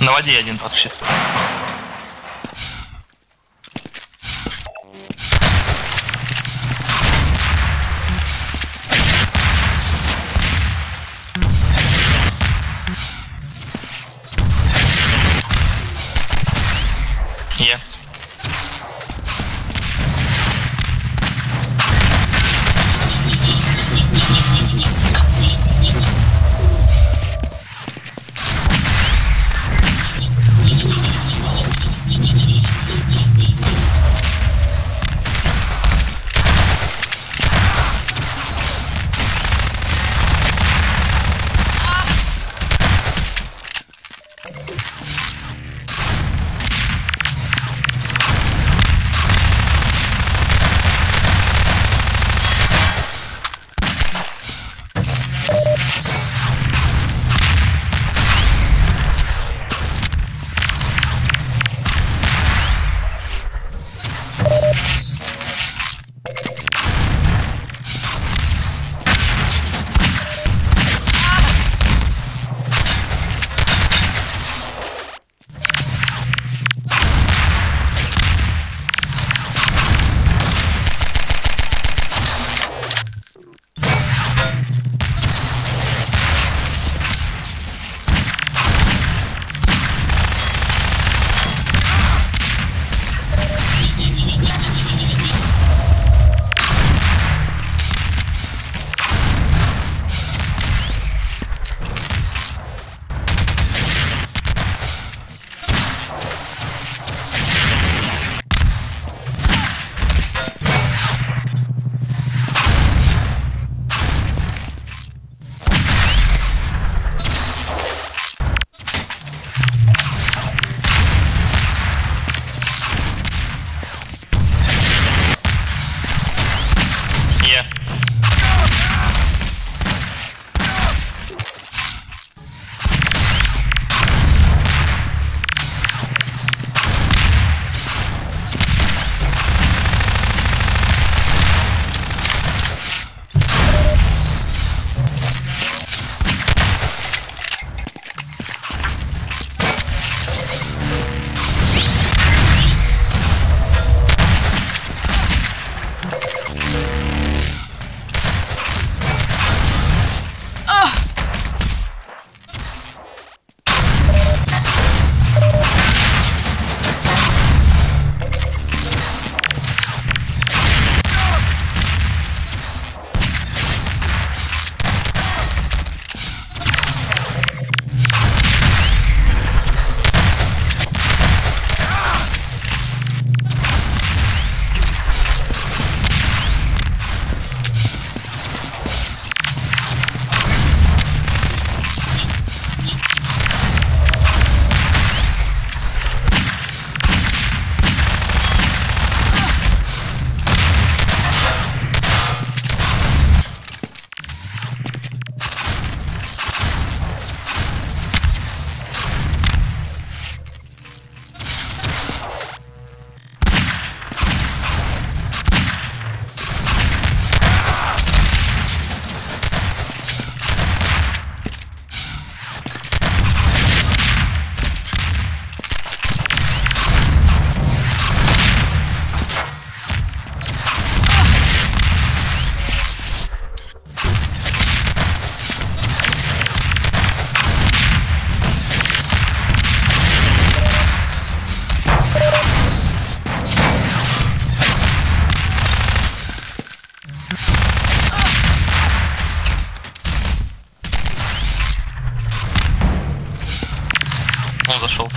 На воде один вообще. Он зашел.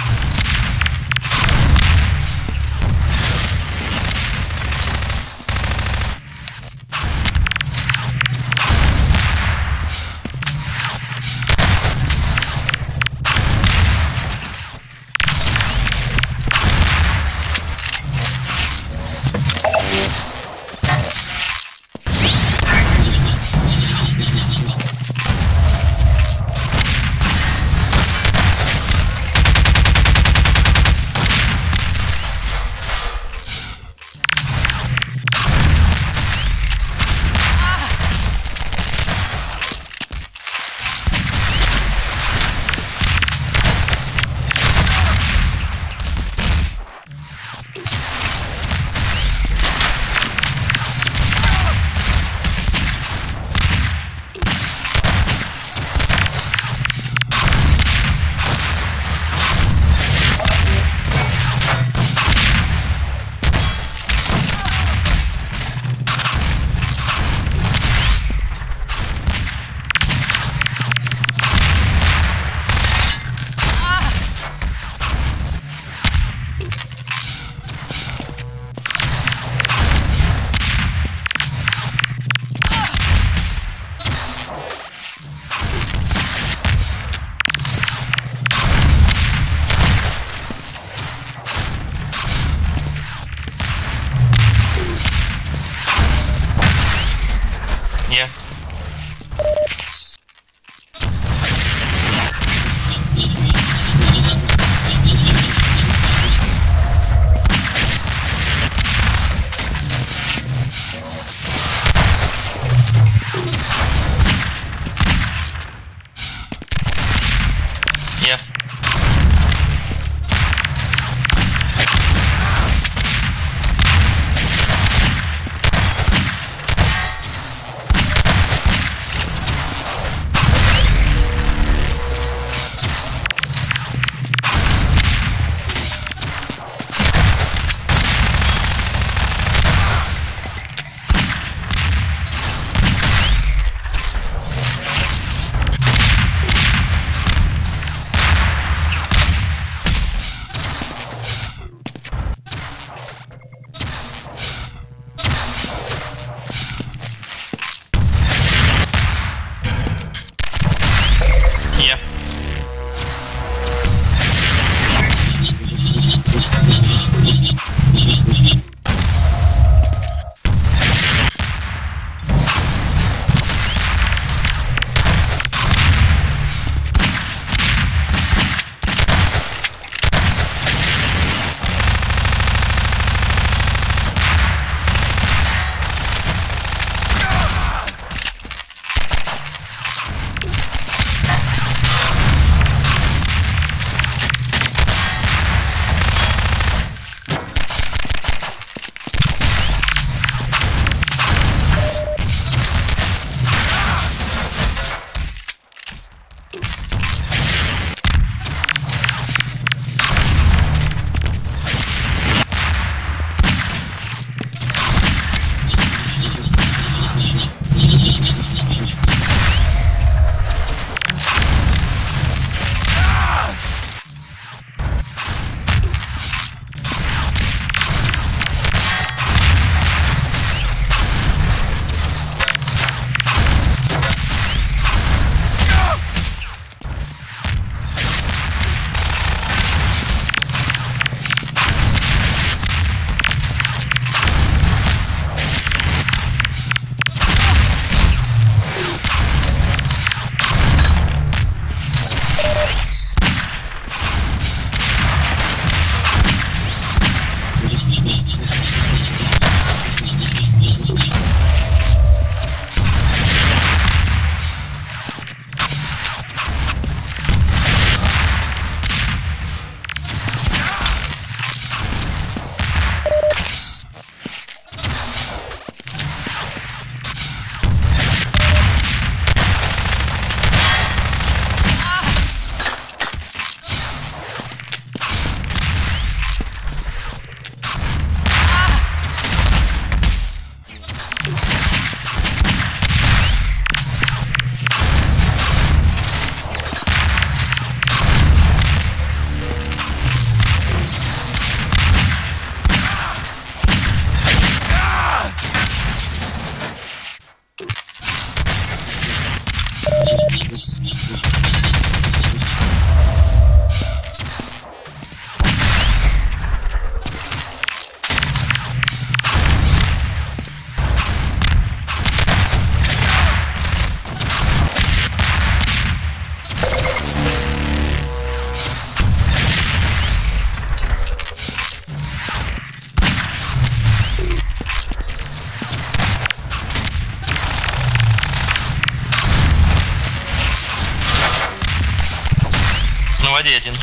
вреден.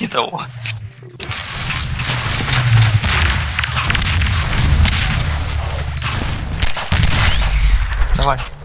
Не того. Давай.